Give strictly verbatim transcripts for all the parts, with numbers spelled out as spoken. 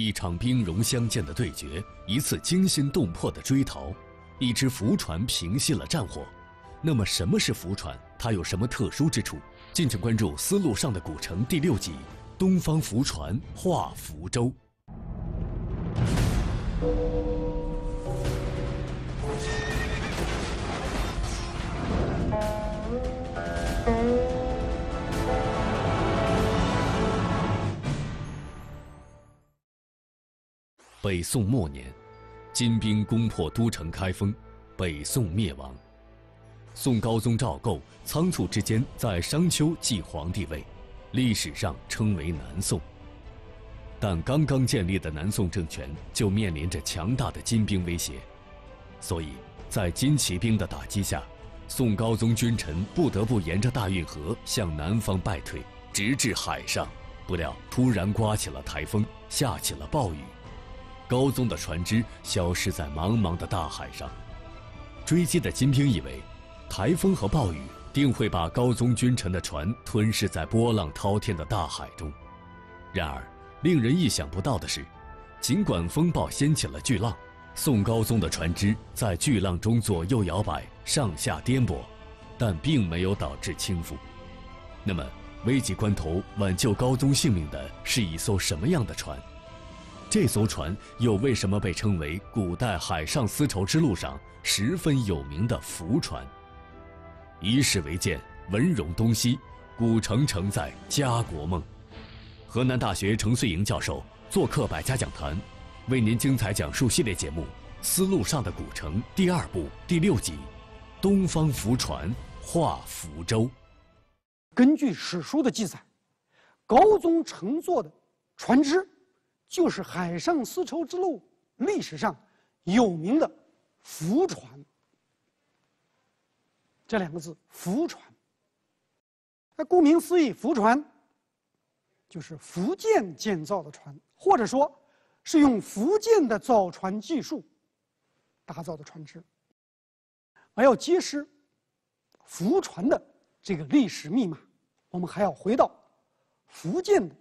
一场兵戎相见的对决，一次惊心动魄的追逃，一只浮船平息了战火。那么，什么是浮船？它有什么特殊之处？敬请关注《丝路上的古城》第六集《东方浮船画福州》。北宋末年，金兵攻破都城开封，北宋灭亡。宋高宗赵构仓促之间在商丘继皇帝位，历史上称为南宋。但刚刚建立的南宋政权就面临着强大的金兵威胁，所以在金骑兵的打击下，宋高宗君臣不得不沿着大运河向南方败退，直至海上。不料突然刮起了台风，下起了暴雨。高宗的船只消失在茫茫的大海上，追击的金兵以为，台风和暴雨定会把高宗君臣的船吞噬在波浪滔天的大海中。然而，令人意想不到的是，尽管风暴掀起了巨浪，宋高宗的船只在巨浪中左右摇摆、上下颠簸，但并没有导致倾覆。那么，危急关头挽救高宗性命的是一艘什么样的船？这艘船又为什么被称为古代海上丝绸之路上十分有名的浮船？以史为鉴，文融东西，古城承载家国梦。河南大学程穗莹教授做客百家讲坛，为您精彩讲述系列节目《丝路上的古城》第二部第六集《东方浮船画福州》。根据史书的记载，高宗乘坐的船只就是海上丝绸之路历史上有名的浮船，这两个字“浮船”。那顾名思义，浮船就是福建建造的船，或者说是用福建的造船技术打造的船只。而要揭示浮船的这个历史密码，我们还要回到福建的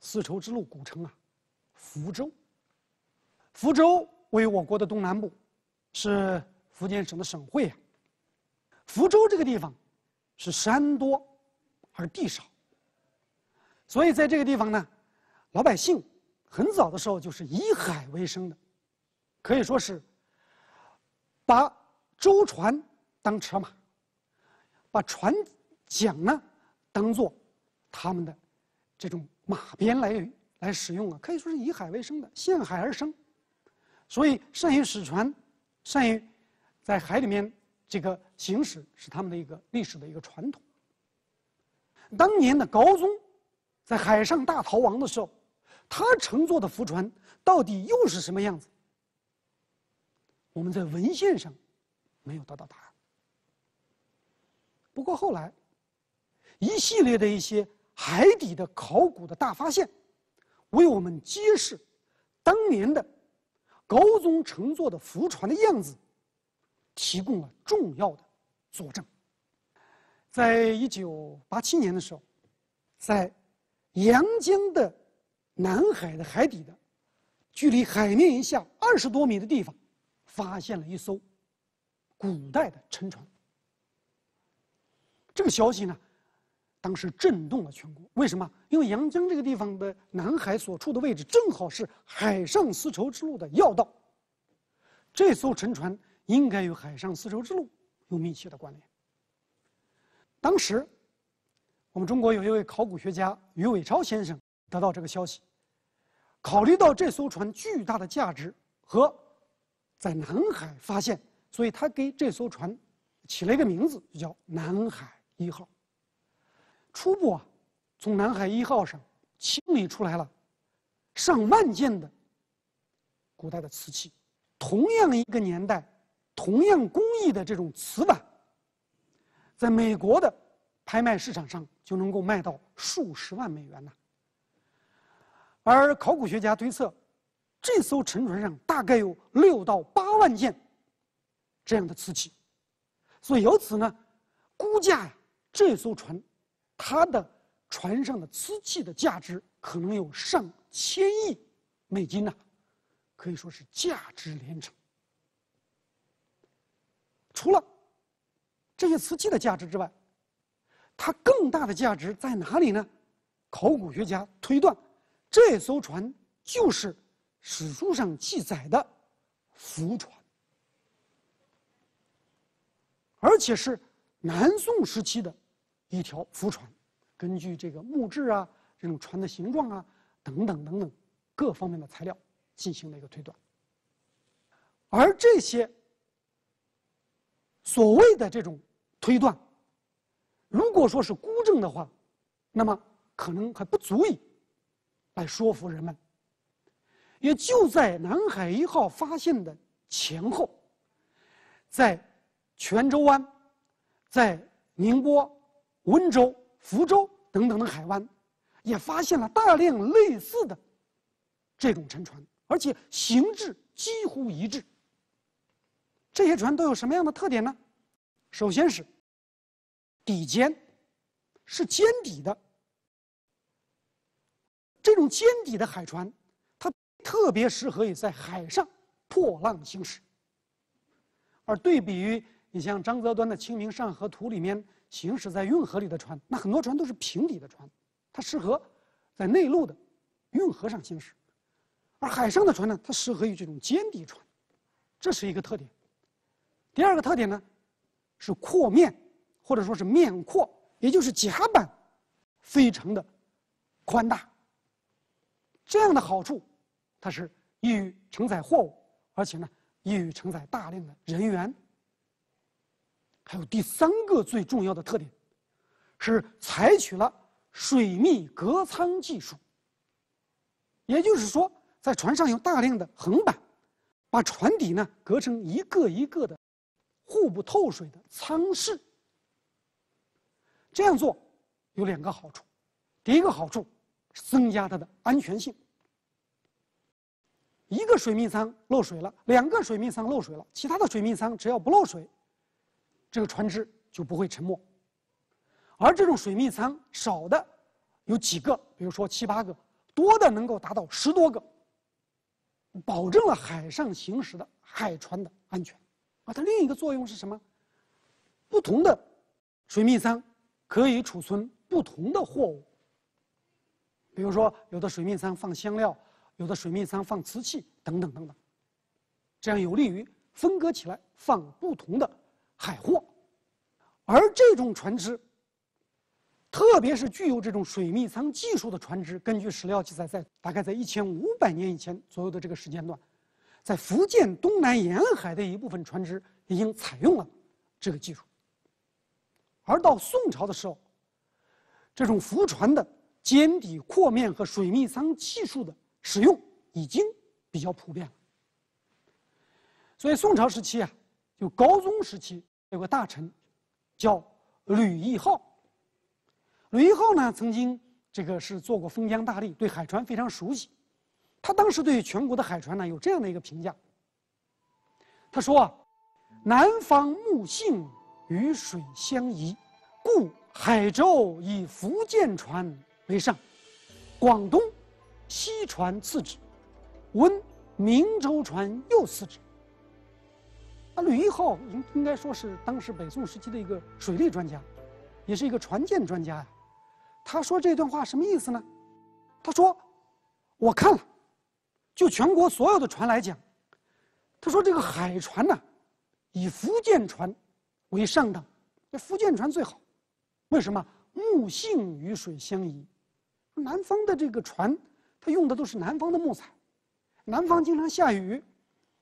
丝绸之路古城啊。福州，福州位于我国的东南部，是福建省的省会啊。福州这个地方是山多而地少，所以在这个地方呢，老百姓很早的时候就是以海为生的，可以说是把舟船当车马，把船桨呢当做他们的这种马鞭来鱼。来使用啊，可以说是以海为生的，陷海而生，所以善于使船，善于在海里面这个行驶，是他们的一个历史的一个传统。当年的高宗在海上大逃亡的时候，他乘坐的浮船到底又是什么样子？我们在文献上没有得到答案。不过后来，一系列的一些海底的考古的大发现，为我们揭示当年的高宗乘坐的浮船的样子提供了重要的佐证。在一九八七年的时候，在阳江的南海的海底的距离海面以下二十多米的地方，发现了一艘古代的沉船。这个消息呢，当时震动了全国。为什么？因为阳江这个地方的南海所处的位置，正好是海上丝绸之路的要道。这艘沉船应该与海上丝绸之路有密切的关联。当时，我们中国有一位考古学家于伟超先生得到这个消息，考虑到这艘船巨大的价值和在南海发现，所以他给这艘船起了一个名字，就叫“南海一号”。初步啊，从南海一号上清理出来了上万件的古代的瓷器，同样一个年代、同样工艺的这种瓷碗，在美国的拍卖市场上就能够卖到数十万美元呐、啊。而考古学家推测，这艘沉船上大概有六到八万件这样的瓷器，所以由此呢，估价呀，这艘船，它的船上的瓷器的价值可能有上千亿美金呢、啊，可以说是价值连城。除了这些瓷器的价值之外，它更大的价值在哪里呢？考古学家推断，这艘船就是史书上记载的福船，而且是南宋时期的一条福船。根据这个木质啊、这种船的形状啊等等等等各方面的材料进行了一个推断。而这些所谓的这种推断，如果说是孤证的话，那么可能还不足以来说服人们。也就在南海一号发现的前后，在泉州湾、在宁波、温州、福州等等的海湾，也发现了大量类似的这种沉船，而且形制几乎一致。这些船都有什么样的特点呢？首先是底尖是尖底的，这种尖底的海船，它特别适合于在海上破浪行驶。而对比于你像张择端的《清明上河图》里面行驶在运河里的船，那很多船都是平底的船，它适合在内陆的运河上行驶。而海上的船呢，它适合于这种尖底船，这是一个特点。第二个特点呢，是阔面或者说是面阔，也就是甲板非常的宽大。这样的好处，它是易于承载货物，而且呢，易于承载大量的人员。还有第三个最重要的特点，是采取了水密隔舱技术。也就是说，在船上有大量的横板，把船底呢隔成一个一个的互不透水的舱室。这样做有两个好处，第一个好处是增加它的安全性。一个水密舱漏水了，两个水密舱漏水了，其他的水密舱只要不漏水，这个船只就不会沉没。而这种水密舱少的有几个，比如说七八个，多的能够达到十多个，保证了海上行驶的海船的安全。而它另一个作用是什么？不同的水密舱可以储存不同的货物，比如说有的水密舱放香料，有的水密舱放瓷器等等等等，这样有利于分割起来放不同的海货。而这种船只，特别是具有这种水密舱技术的船只，根据史料记载，在大概在一千五百年以前左右的这个时间段，在福建东南沿海的一部分船只已经采用了这个技术。而到宋朝的时候，这种福船的尖底阔面和水密舱技术的使用已经比较普遍了。所以宋朝时期啊，就高宗时期有个大臣叫吕义浩。吕义浩呢，曾经这个是做过封疆大吏，对海船非常熟悉。他当时对全国的海船呢有这样的一个评价，他说啊：“南方木性与水相宜，故海州以福建船为上，广东西船次之，温明州船又次之。”吕义浩应应该说是当时北宋时期的一个水利专家，也是一个船舰专家呀。他说这段话什么意思呢？他说：“我看了，就全国所有的船来讲，他说这个海船呢、啊，以福建船为上等，这福建船最好。为什么？木性与水相宜。南方的这个船，它用的都是南方的木材，南方经常下雨。”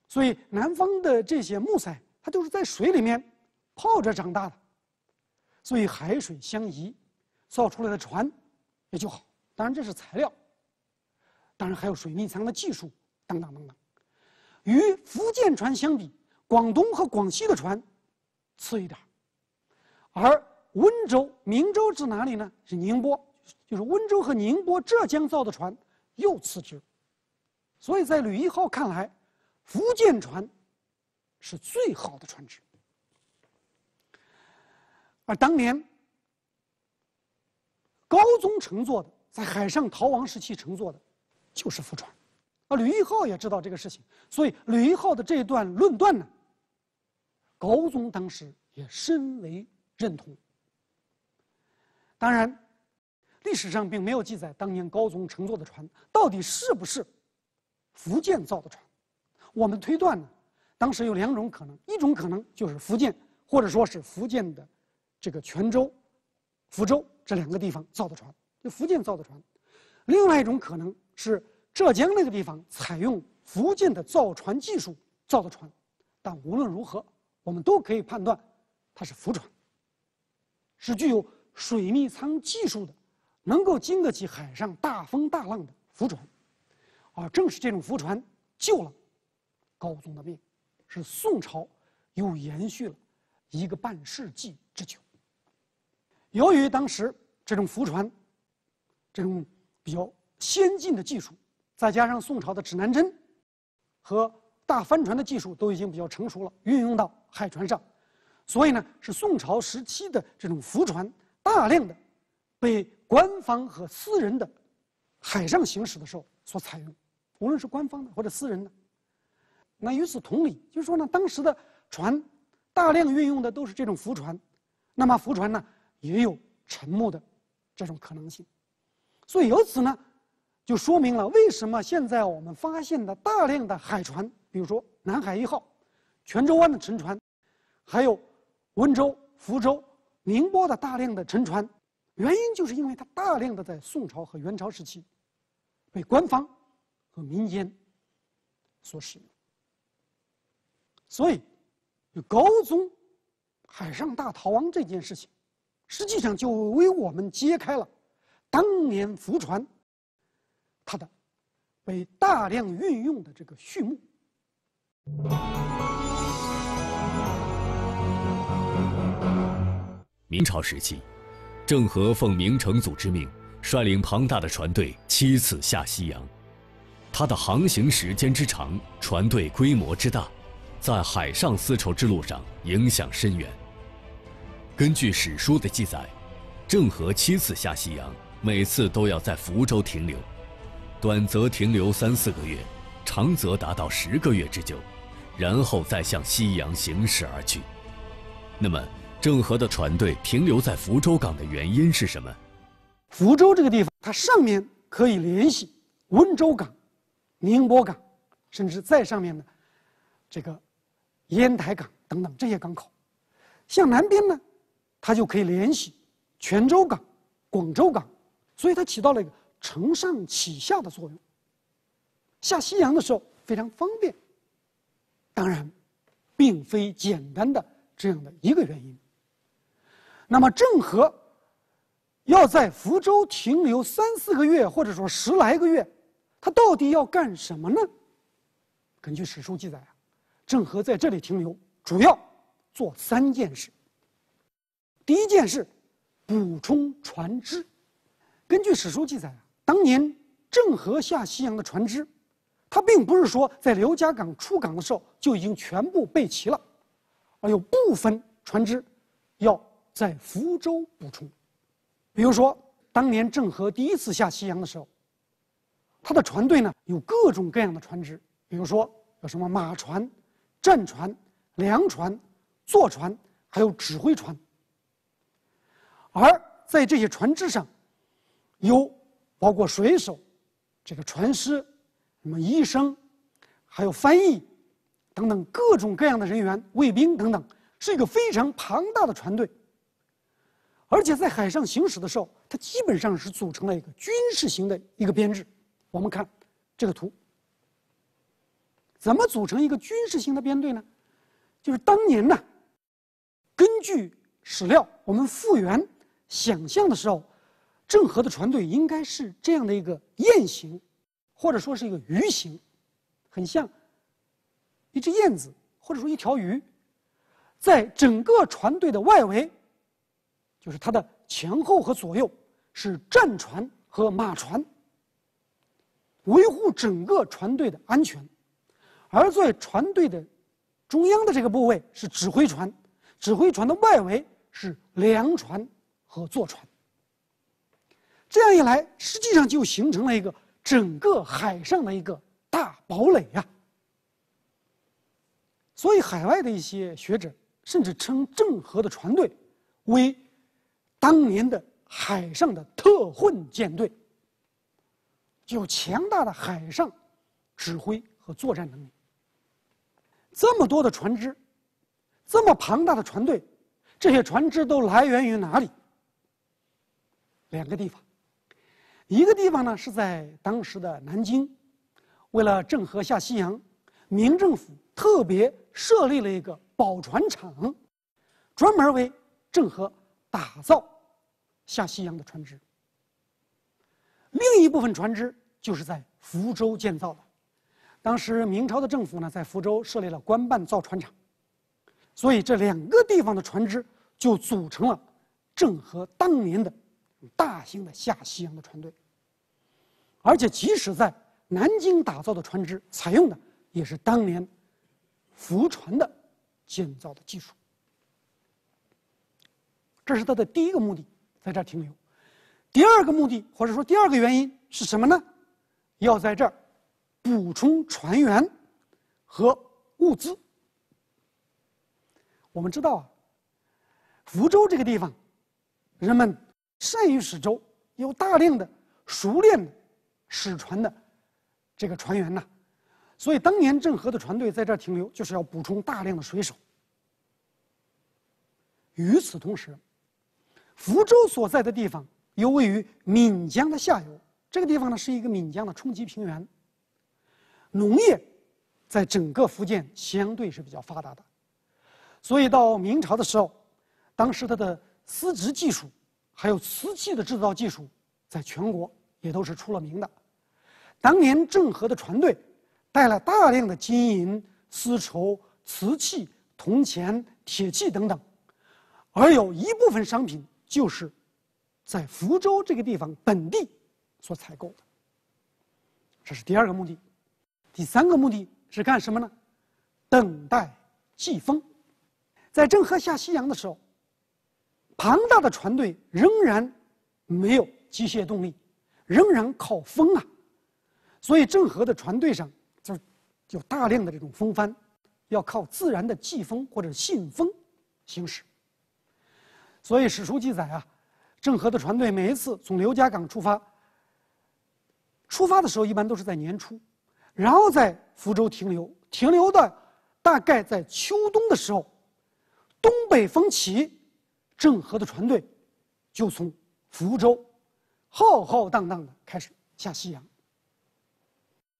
所以南方的这些木材，它都是在水里面泡着长大的，所以海水相宜，造出来的船也就好。当然这是材料，当然还有水密舱的技术等等等等。与福建船相比，广东和广西的船次一点，而温州、明州是哪里呢？是宁波，就是温州和宁波、浙江造的船又次之。所以在吕义浩看来，福建船是最好的船只。而当年高宗乘坐的，在海上逃亡时期乘坐的，就是福船。啊，吕义浩也知道这个事情，所以吕义浩的这段论断呢，高宗当时也深为认同。当然，历史上并没有记载当年高宗乘坐的船到底是不是福建造的船。我们推断呢，当时有两种可能，一种可能就是福建，或者说是福建的这个泉州、福州这两个地方造的船，就福建造的船；另外一种可能是浙江那个地方采用福建的造船技术造的船，但无论如何，我们都可以判断它是福船，是具有水密舱技术的，能够经得起海上大风大浪的福船。而正是这种福船救了高宗的命，使宋朝又延续了一个半世纪之久。由于当时这种福船，这种比较先进的技术，再加上宋朝的指南针和大帆船的技术都已经比较成熟了，运用到海船上，所以呢，是宋朝时期的这种福船大量的被官方和私人的海上行驶的时候所采用，无论是官方的或者私人的。那与此同理，就是说呢，当时的船大量运用的都是这种福船，那么福船呢也有沉没的这种可能性，所以由此呢，就说明了为什么现在我们发现的大量的海船，比如说南海一号、泉州湾的沉船，还有温州、福州、宁波的大量的沉船，原因就是因为它大量的在宋朝和元朝时期被官方和民间所使用。所以，高宗海上大逃亡这件事情，实际上就为我们揭开了当年福船它的被大量运用的这个序幕。明朝时期，郑和奉明成祖之命，率领庞大的船队七次下西洋。他的航行时间之长，船队规模之大，在海上丝绸之路上影响深远。根据史书的记载，郑和七次下西洋，每次都要在福州停留。短则停留三四个月，长则达到十个月之久，然后再向西洋行驶而去。那么，郑和的船队停留在福州港的原因是什么？福州这个地方，它上面可以联系温州港、宁波港，甚至再上面的这个烟台港等等这些港口。向南边呢，它就可以联系泉州港、广州港，所以它起到了一个承上启下的作用，下西洋的时候非常方便。当然，并非简单的这样的一个原因。那么郑和要在福州停留三四个月，或者说十来个月，他到底要干什么呢？根据史书记载啊，郑和在这里停留主要做三件事。第一件事，补充船只。根据史书记载啊，当年郑和下西洋的船只，它并不是说在刘家港出港的时候就已经全部备齐了，而有部分船只要在福州补充。比如说，当年郑和第一次下西洋的时候，他的船队呢有各种各样的船只，比如说有什么马船、战船、粮船、坐船，还有指挥船。而在这些船只上，有包括水手、这个船师、什么医生，还有翻译等等各种各样的人员、卫兵等等，是一个非常庞大的船队。而且在海上行驶的时候，它基本上是组成了一个军事型的一个编制。我们看这个图，怎么组成一个军事型的编队呢？就是当年呢，根据史料我们复原想象的时候，郑和的船队应该是这样的一个雁形，或者说是一个鱼形，很像一只燕子，或者说一条鱼。在整个船队的外围，就是它的前后和左右是战船和马船，维护整个船队的安全。而在船队的中央的这个部位是指挥船，指挥船的外围是粮船和坐船。这样一来，实际上就形成了一个整个海上的一个大堡垒呀、啊。所以，海外的一些学者甚至称郑和的船队为当年的海上的特混舰队，具有强大的海上指挥和作战能力。这么多的船只，这么庞大的船队，这些船只都来源于哪里？两个地方，一个地方呢是在当时的南京，为了郑和下西洋，明政府特别设立了一个宝船厂，专门为郑和打造下西洋的船只。另一部分船只就是在福州建造的，当时明朝的政府呢在福州设立了官办造船厂，所以这两个地方的船只就组成了郑和当年的大型的下西洋的船队，而且即使在南京打造的船只，采用的也是当年福船的建造的技术。这是它的第一个目的，在这儿停留。第二个目的，或者说第二个原因是什么呢？要在这儿补充船员和物资。我们知道啊，福州这个地方，人们善于驶舟，有大量的熟练的驶船的这个船员呐、啊，所以当年郑和的船队在这儿停留，就是要补充大量的水手。与此同时，福州所在的地方又位于岷江的下游，这个地方呢是一个岷江的冲积平原，农业在整个福建相对是比较发达的，所以到明朝的时候，当时它的丝织技术，还有瓷器的制造技术，在全国也都是出了名的。当年郑和的船队带了大量的金银、丝绸、瓷器、铜钱、铁器等等，而有一部分商品就是在福州这个地方本地所采购的。这是第二个目的。第三个目的是干什么呢？等待季风。在郑和下西洋的时候，庞大的船队仍然没有机械动力，仍然靠风啊，所以郑和的船队上就有大量的这种风帆，要靠自然的季风或者信风行驶。所以史书记载啊，郑和的船队每一次从刘家港出发，出发的时候一般都是在年初，然后在福州停留，停留到大概在秋冬的时候，东北风起。郑和的船队就从福州浩浩荡荡的开始下西洋，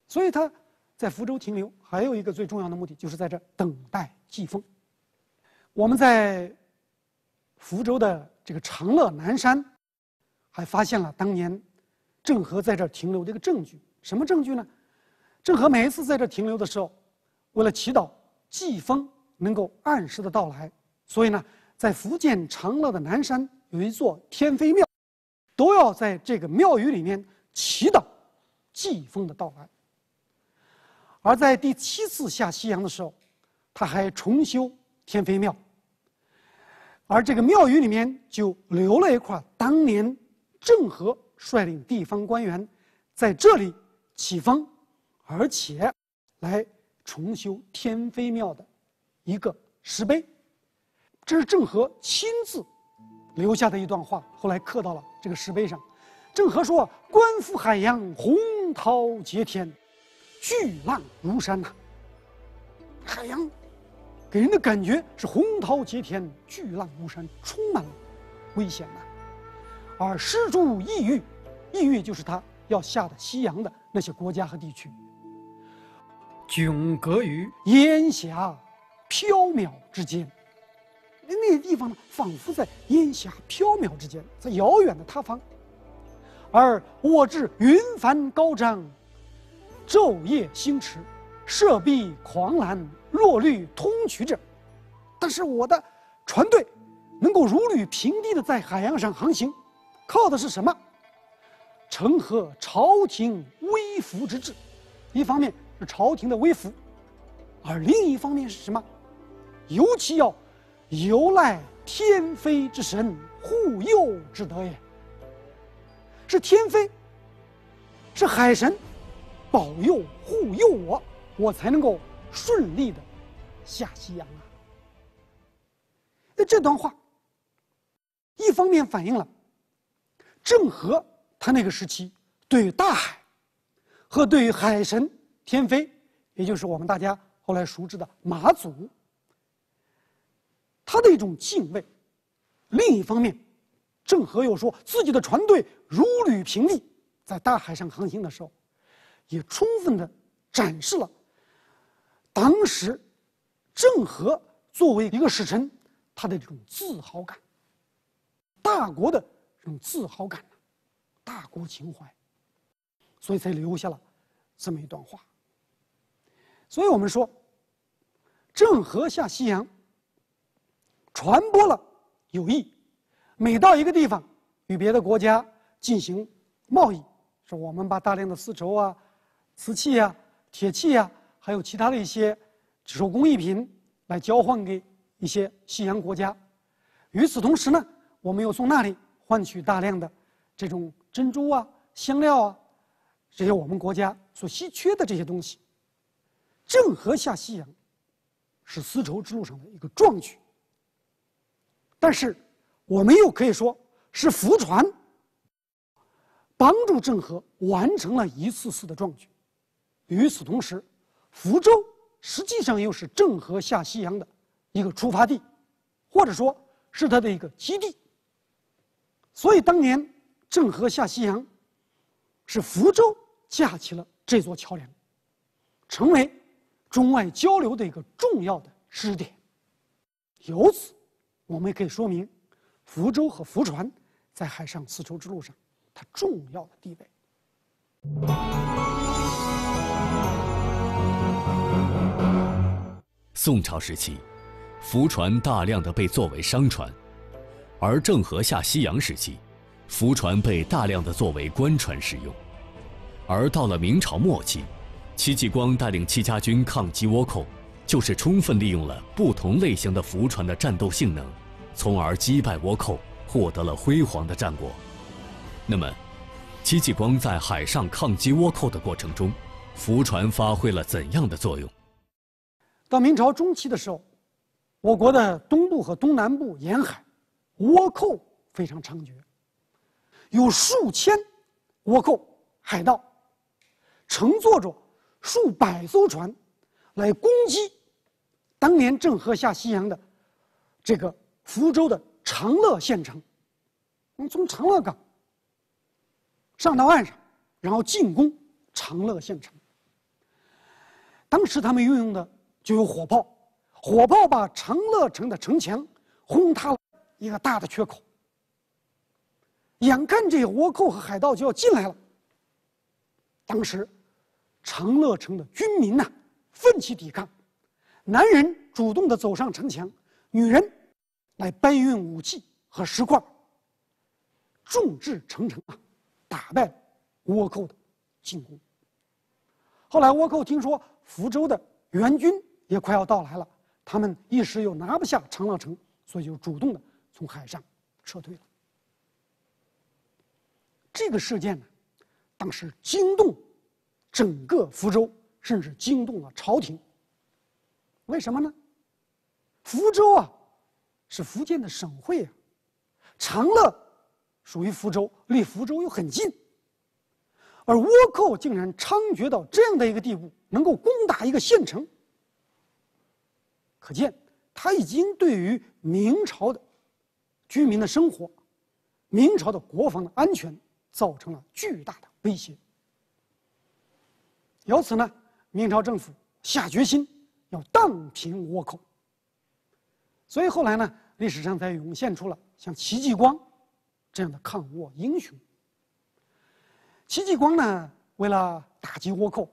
所以他在福州停留还有一个最重要的目的，就是在这等待季风。我们在福州的这个长乐南山还发现了当年郑和在这停留的一个证据。什么证据呢？郑和每一次在这停留的时候，为了祈祷季风能够按时的到来，所以呢在福建长乐的南山有一座天妃庙，都要在这个庙宇里面祈祷季风的到来。而在第七次下西洋的时候，他还重修天妃庙，而这个庙宇里面就留了一块当年郑和率领地方官员在这里起风，而且来重修天妃庙的一个石碑。这是郑和亲自留下的一段话，后来刻到了这个石碑上。郑和说：“观复海洋，洪涛接天，巨浪如山呐、啊。”海洋给人的感觉是洪涛接天，巨浪如山，充满了危险呐、啊。而失诸异域，异域就是他要下的西洋的那些国家和地区，迥隔于烟霞缥缈之间。那些地方呢，仿佛在烟霞缥缈之间，在遥远的他方。而我至云帆高张，昼夜星驰，射壁狂澜，若律通衢者。但是我的船队能够如履平地的在海洋上航行，靠的是什么？承和朝廷微服之制。一方面是朝廷的微服，而另一方面是什么？尤其要由赖天妃之神护佑之德也。是天妃，是海神，保佑护佑我，我才能够顺利的下西洋啊。那这段话，一方面反映了郑和他那个时期对于大海和对于海神天妃，也就是我们大家后来熟知的马祖，他的一种敬畏；另一方面，郑和又说自己的船队如履平地，在大海上航行的时候，也充分的展示了当时郑和作为一个使臣他的这种自豪感，大国的这种自豪感，大国情怀，所以才留下了这么一段话。所以我们说，郑和下西洋传播了友谊。每到一个地方，与别的国家进行贸易，说我们把大量的丝绸啊、瓷器啊、铁器啊，还有其他的一些手工艺品来交换给一些西洋国家。与此同时呢，我们又从那里换取大量的这种珍珠啊、香料啊，这些我们国家所稀缺的这些东西。郑和下西洋是丝绸之路上的一个壮举，但是我们又可以说是福船帮助郑和完成了一次次的壮举。与此同时，福州实际上又是郑和下西洋的一个出发地，或者说是他的一个基地。所以当年郑和下西洋是福州架起了这座桥梁，成为中外交流的一个重要的支点。由此我们也可以说明福州和福船在海上丝绸之路上它重要的地位。宋朝时期，福船大量的被作为商船，而郑和下西洋时期，福船被大量的作为官船使用。而到了明朝末期，戚继光带领戚家军抗击倭寇，就是充分利用了不同类型的福船的战斗性能，从而击败倭寇，获得了辉煌的战果。那么，戚继光在海上抗击倭寇的过程中，福船发挥了怎样的作用？到明朝中期的时候，我国的东部和东南部沿海，倭寇非常猖獗，有数千倭寇海盗，乘坐着数百艘船，来攻击当年郑和下西洋的这个福州的长乐县城。我们从长乐港上到岸上，然后进攻长乐县城。当时他们运用的就有火炮，火炮把长乐城的城墙轰塌了一个大的缺口。眼看这些倭寇和海盗就要进来了，当时长乐城的军民呐、啊、奋起抵抗，男人主动地走上城墙，女人来搬运武器和石块，众志成城啊，打败了倭寇的进攻。后来倭寇听说福州的援军也快要到来了，他们一时又拿不下长乐城，所以就主动的从海上撤退了。这个事件呢，当时惊动整个福州，甚至惊动了朝廷。为什么呢？福州啊是福建的省会啊，长乐属于福州，离福州又很近，而倭寇竟然猖獗到这样的一个地步，能够攻打一个县城，可见他已经对于明朝的居民的生活、明朝的国防的安全造成了巨大的威胁。由此呢，明朝政府下决心要荡平倭寇。所以后来呢，历史上才涌现出了像戚继光这样的抗倭英雄。戚继光呢，为了打击倭寇，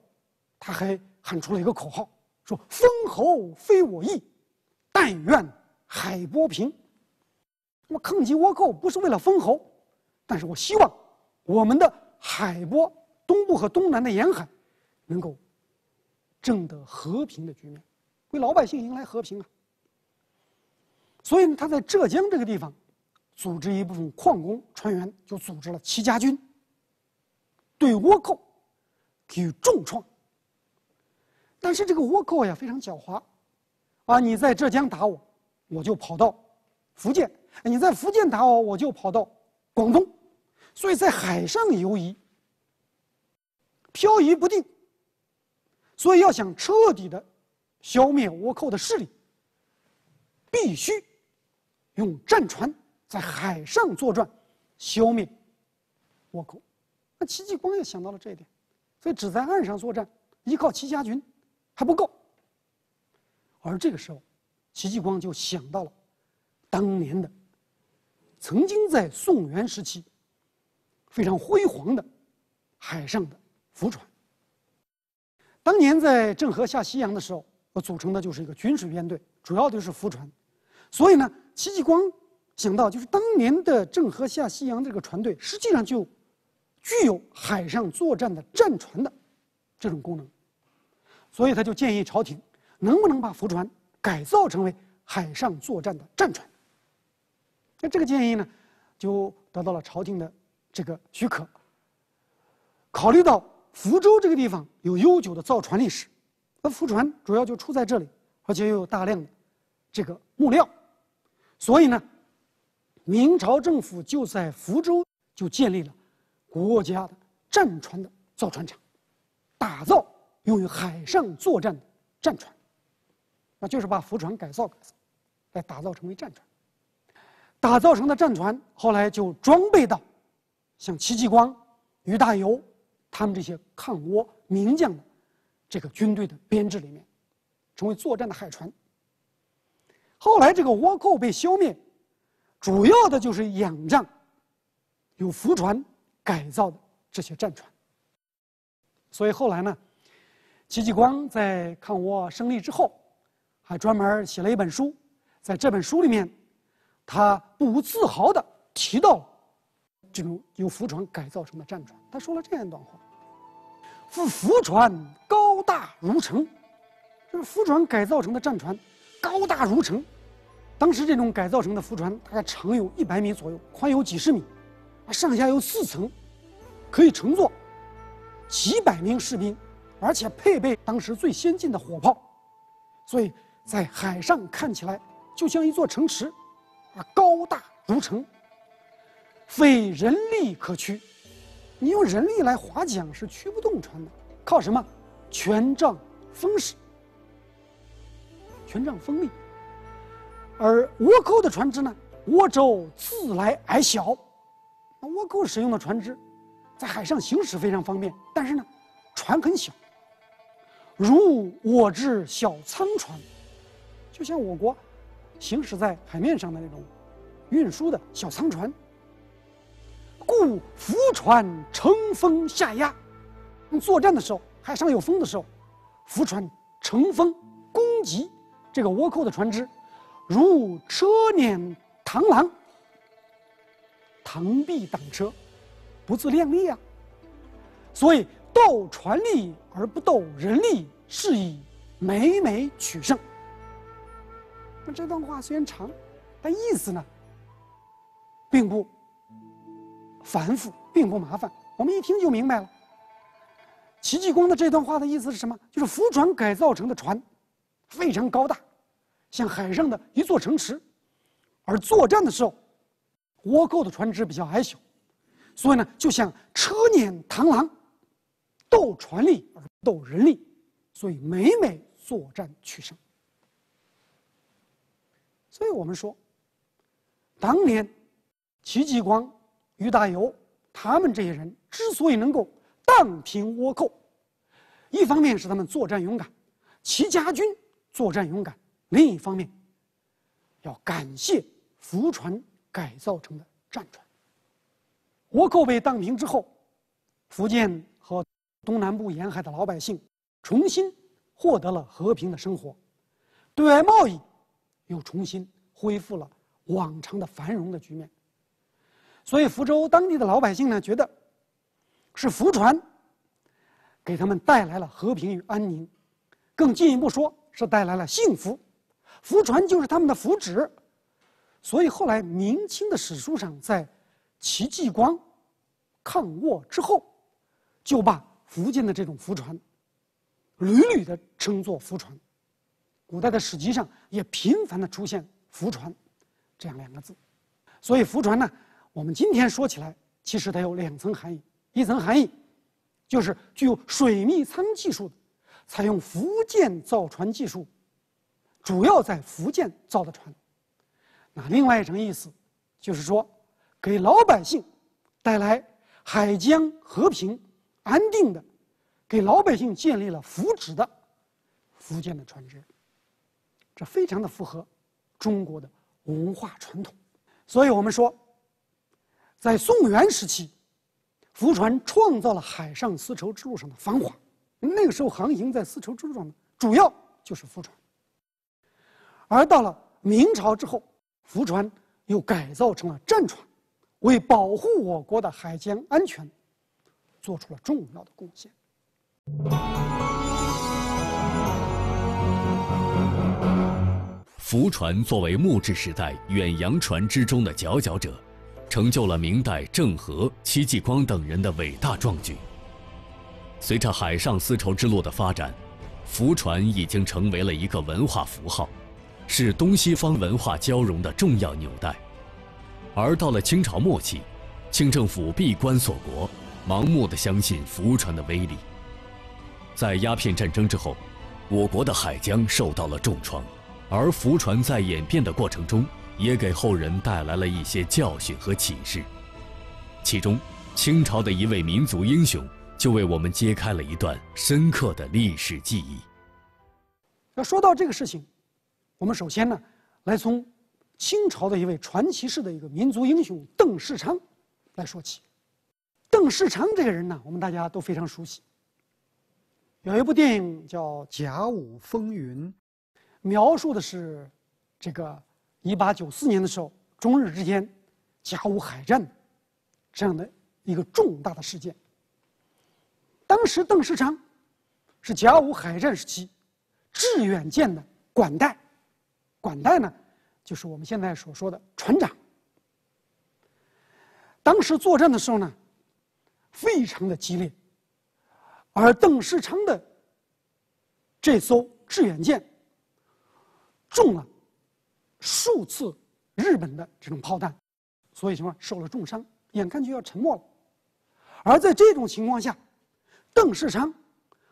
他还喊出了一个口号，说封侯非我意，但愿海波平。那么抗击倭寇不是为了封侯，但是我希望我们的海波东部和东南的沿海能够挣得和平的局面，为老百姓迎来和平啊。所以他在浙江这个地方组织一部分矿工船员，就组织了戚家军，对倭寇给予重创。但是这个倭寇呀非常狡猾，啊，你在浙江打我，我就跑到福建；你在福建打我，我就跑到广东。所以在海上游移，漂移不定。所以要想彻底的消灭倭寇的势力，必须用战船在海上作战，消灭倭寇。那戚继光也想到了这一点，所以只在岸上作战，依靠戚家军还不够。而这个时候，戚继光就想到了当年的，曾经在宋元时期非常辉煌的海上的浮船。当年在郑和下西洋的时候，我组成的就是一个军事编队，主要就是浮船。所以呢，戚继光想到，就是当年的郑和下西洋这个船队，实际上就具有海上作战的战船的这种功能。所以他就建议朝廷，能不能把浮船改造成为海上作战的战船？那这个建议呢，就得到了朝廷的这个许可。考虑到福州这个地方有悠久的造船历史，那浮船主要就出在这里，而且又有大量的这个木料，所以呢，明朝政府就在福州就建立了国家的战船的造船厂，打造用于海上作战的战船，那就是把浮船改造改造，再打造成为战船。打造成的战船后来就装备到像戚继光、俞大猷他们这些抗倭名将的这个军队的编制里面，成为作战的海船。后来这个倭寇被消灭，主要的就是仰仗有浮船改造的这些战船。所以后来呢，戚继光在抗倭胜利之后，还专门写了一本书，在这本书里面，他不无自豪地提到了这种由浮船改造成的战船。他说了这样一段话：“夫浮船高大如城。”就是浮船改造成的战船高大如城。当时这种改造成的浮船大概长有一百米左右，宽有几十米，上下有四层，可以乘坐几百名士兵，而且配备当时最先进的火炮，所以在海上看起来就像一座城池，啊，高大如城，非人力可驱。你用人力来划桨是驱不动船的，靠什么？权杖风势，权杖风力。而倭寇的船只呢，倭舟自来矮小，那倭寇使用的船只在海上行驶非常方便，但是呢，船很小，如我之小仓船，就像我国行驶在海面上的那种运输的小仓船。故浮船乘风下压，作战的时候，海上有风的时候，浮船乘风攻击这个倭寇的船只，如车碾螳螂，螳臂挡车，不自量力啊。所以斗船力而不斗人力，是以每每取胜。那这段话虽然长，但意思呢，并不繁复，并不麻烦，我们一听就明白了。戚继光的这段话的意思是什么？就是浮船改造成的船非常高大，像海上的一座城池，而作战的时候，倭寇的船只比较矮小，所以呢，就像车碾螳螂，斗船力而不斗人力，所以每每作战取胜。所以我们说，当年戚继光、俞大猷他们这些人之所以能够荡平倭寇，一方面是他们作战勇敢，戚家军作战勇敢；另一方面，要感谢浮船改造成的战船。倭寇被荡平之后，福建和东南部沿海的老百姓重新获得了和平的生活，对外贸易又重新恢复了往常的繁荣的局面。所以福州当地的老百姓呢，觉得是浮船给他们带来了和平与安宁，更进一步说是带来了幸福，浮船就是他们的福祉。所以后来明清的史书上，在戚继光抗倭之后，就把福建的这种福船，屡屡的称作福船。古代的史籍上也频繁的出现福船这样两个字。所以福船呢，我们今天说起来，其实它有两层含义。一层含义就是具有水密舱技术的，采用福建造船技术，主要在福建造的船。那另外一层意思就是说，给老百姓带来海疆和平安定的，给老百姓建立了福祉的福建的船只，这非常的符合中国的文化传统。所以我们说，在宋元时期，福船创造了海上丝绸之路上的繁华。那个时候航行在丝绸之路上的主要就是福船，而到了明朝之后，福船又改造成了战船，为保护我国的海疆安全做出了重要的贡献。福船作为木质时代远洋船只中的佼佼者，成就了明代郑和、戚继光等人的伟大壮举。随着海上丝绸之路的发展，福船已经成为了一个文化符号，是东西方文化交融的重要纽带。而到了清朝末期，清政府闭关锁国，盲目地相信福船的威力。在鸦片战争之后，我国的海疆受到了重创，而福船在演变的过程中，也给后人带来了一些教训和启示。其中，清朝的一位民族英雄就为我们揭开了一段深刻的历史记忆。要说到这个事情，我们首先呢，来从清朝的一位传奇式的一个民族英雄邓世昌来说起。邓世昌这个人呢，我们大家都非常熟悉。有一部电影叫《甲午风云》，描述的是这个一八九四年的时候，中日之间甲午海战这样的一个重大的事件。当时邓世昌是甲午海战时期致远舰的管带，管带呢，就是我们现在所说的船长。当时作战的时候呢，非常的激烈，而邓世昌的这艘致远舰中了数次日本的这种炮弹，所以情况受了重伤，眼看就要沉没了。而在这种情况下，邓世昌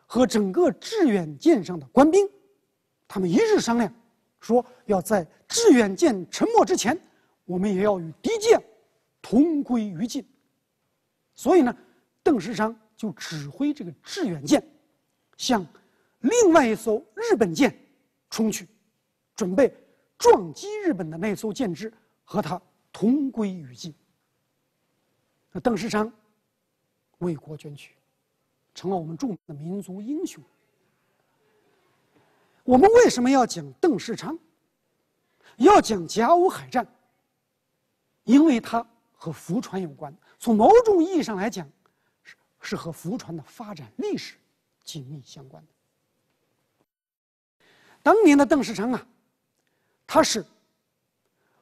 和整个致远舰上的官兵，他们一致商量，说要在致远舰沉没之前，我们也要与敌舰同归于尽。所以呢，邓世昌就指挥这个致远舰向另外一艘日本舰冲去，准备撞击日本的那艘舰只，和他同归于尽。那邓世昌为国捐躯，成了我们著名的民族英雄。我们为什么要讲邓世昌，要讲甲午海战？因为它和福船有关，从某种意义上来讲，是是和福船的发展历史紧密相关的。当年的邓世昌啊，他是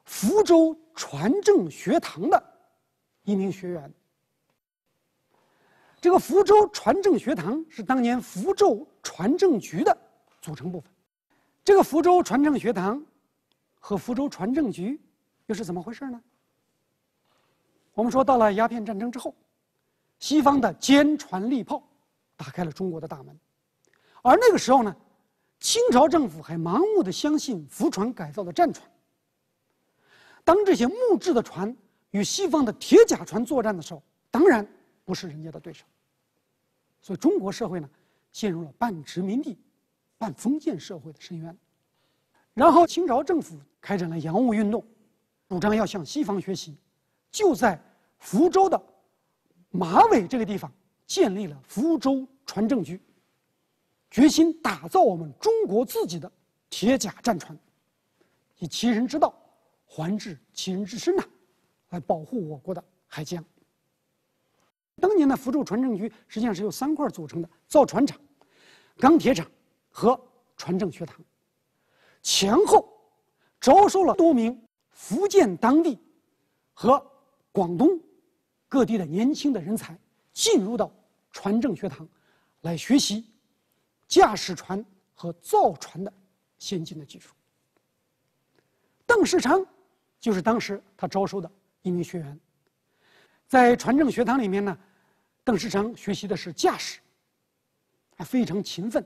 福州船政学堂的一名学员。这个福州船政学堂是当年福州船政局的组成部分。这个福州船政学堂和福州船政局又是怎么回事呢？我们说，到了鸦片战争之后，西方的坚船利炮打开了中国的大门，而那个时候呢，清朝政府还盲目的相信福船改造的战船。当这些木质的船与西方的铁甲船作战的时候，当然不是人家的对手。所以中国社会呢，陷入了半殖民地半封建社会的深渊。然后清朝政府开展了洋务运动，主张要向西方学习，就在福州的马尾这个地方建立了福州船政局，决心打造我们中国自己的铁甲战船，以其人之道还治其人之身呐、啊，来保护我国的海疆。当年的福州船政局实际上是由三块组成的：造船厂、钢铁厂和船政学堂。前后招收了多名福建当地和广东各地的年轻的人才，进入到船政学堂来学习驾驶船和造船的先进的技术。邓世昌就是当时他招收的一名学员，在船政学堂里面呢，邓世昌学习的是驾驶，还非常勤奋，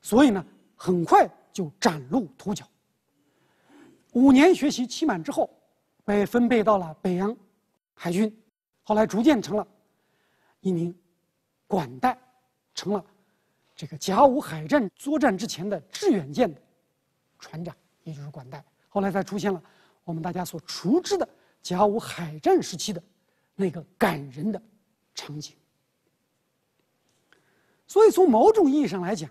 所以呢，很快就崭露头角。五年学习期满之后，被分配到了北洋海军，后来逐渐成了一名管带，成了这个甲午海战作战之前的致远舰的船长，也就是管带。后来才出现了我们大家所熟知的甲午海战时期的那个感人的场景。所以从某种意义上来讲，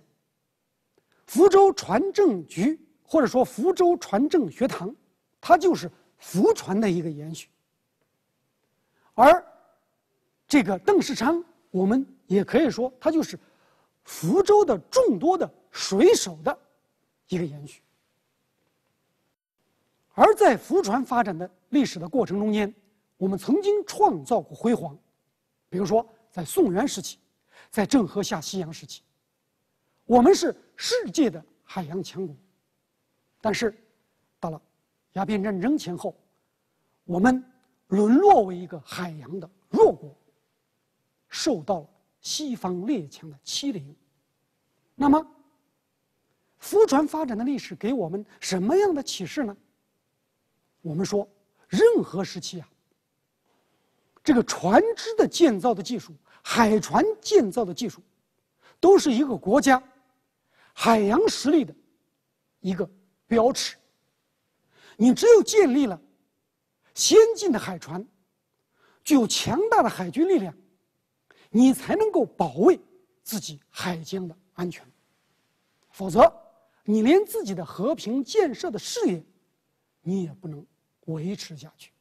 福州船政局或者说福州船政学堂，它就是福船的一个延续。而这个邓世昌，我们也可以说他就是福州的众多的水手的一个延续。而在福船发展的历史的过程中间，我们曾经创造过辉煌，比如说在宋元时期，在郑和下西洋时期，我们是世界的海洋强国。但是到了鸦片战争前后，我们沦落为一个海洋的弱国，受到了西方列强的欺凌。那么福船发展的历史给我们什么样的启示呢？我们说，任何时期啊，这个船只的建造的技术，海船建造的技术，都是一个国家海洋实力的一个标尺。你只有建立了先进的海船，具有强大的海军力量，你才能够保卫自己海疆的安全。否则，你连自己的和平建设的事业，你也不能维持下去。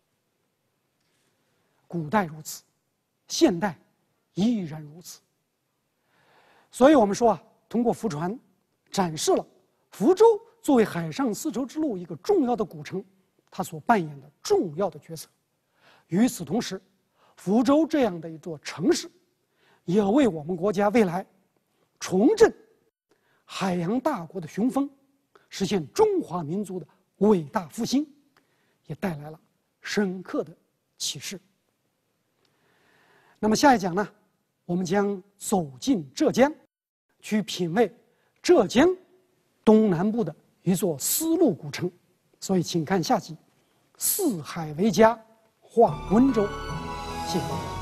古代如此，现代依然如此。所以我们说啊，通过福船展示了福州作为海上丝绸之路一个重要的古城，它所扮演的重要的角色。与此同时，福州这样的一座城市，也为我们国家未来重振海洋大国的雄风，实现中华民族的伟大复兴，也带来了深刻的启示。那么下一讲呢，我们将走进浙江，去品味浙江东南部的一座丝路古城。所以请看下集《四海为家》话温州。谢谢大家。